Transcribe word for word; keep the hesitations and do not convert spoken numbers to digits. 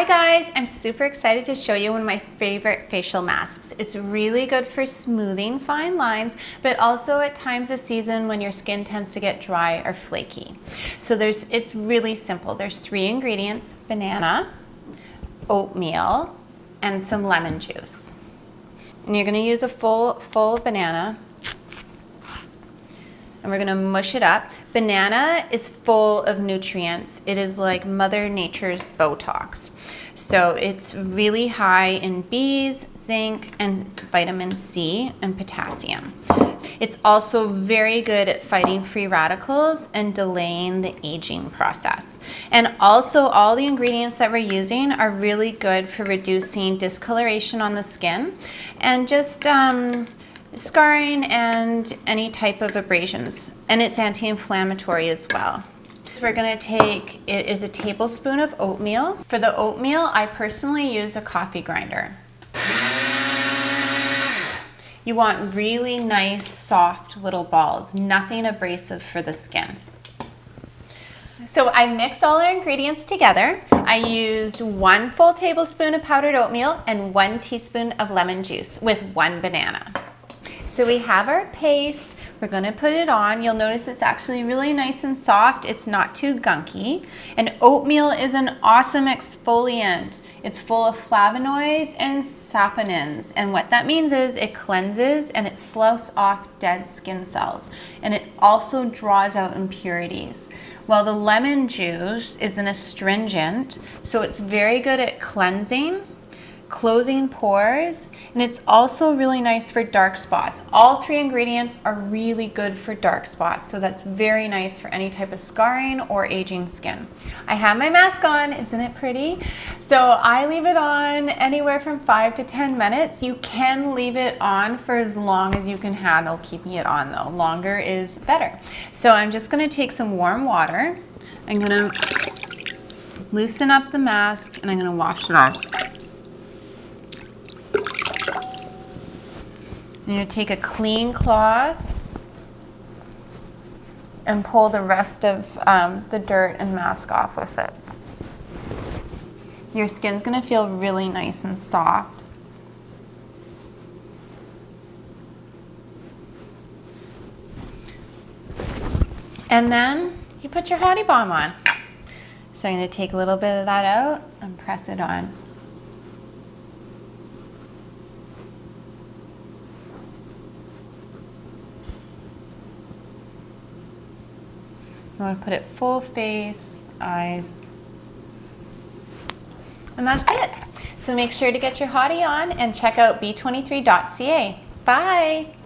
Hi guys, I'm super excited to show you one of my favorite facial masks. It's really good for smoothing fine lines, but also at times of season when your skin tends to get dry or flaky. So there's, it's really simple. There's three ingredients: banana, oatmeal, and some lemon juice. And you're gonna use a full, full banana. And we're gonna mush it up. Banana is full of nutrients. It is like Mother Nature's Botox. So it's really high in B's, zinc, and vitamin C and potassium. It's also very good at fighting free radicals and delaying the aging process. And also all the ingredients that we're using are really good for reducing discoloration on the skin and just um, scarring and any type of abrasions, and it's anti-inflammatory as well. So we're going to take, it is a tablespoon of oatmeal. For the oatmeal, I personally use a coffee grinder. You want really nice, soft little balls, nothing abrasive for the skin. So I mixed all our ingredients together. I used one full tablespoon of powdered oatmeal and one teaspoon of lemon juice with one banana. So we have our paste, we're gonna put it on. You'll notice it's actually really nice and soft. It's not too gunky. And oatmeal is an awesome exfoliant. It's full of flavonoids and saponins. And what that means is it cleanses and it sloughs off dead skin cells. And it also draws out impurities. Well, the lemon juice is an astringent, so it's very good at cleansing, closing pores, and it's also really nice for dark spots. All three ingredients are really good for dark spots, so that's very nice for any type of scarring or aging skin. I have my mask on, isn't it pretty? So I leave it on anywhere from five to ten minutes. You can leave it on for as long as you can handle keeping it on though. Longer is better. So I'm just gonna take some warm water. I'm gonna loosen up the mask and I'm gonna wash it off. I'm going to take a clean cloth and pull the rest of um, the dirt and mask off with it. Your skin's going to feel really nice and soft. And then you put your Hottie Balm on. So I'm going to take a little bit of that out and press it on. You want to put it full face, eyes, and that's it. So make sure to get your Hottie on and check out bee twenty-three dot c a. Bye!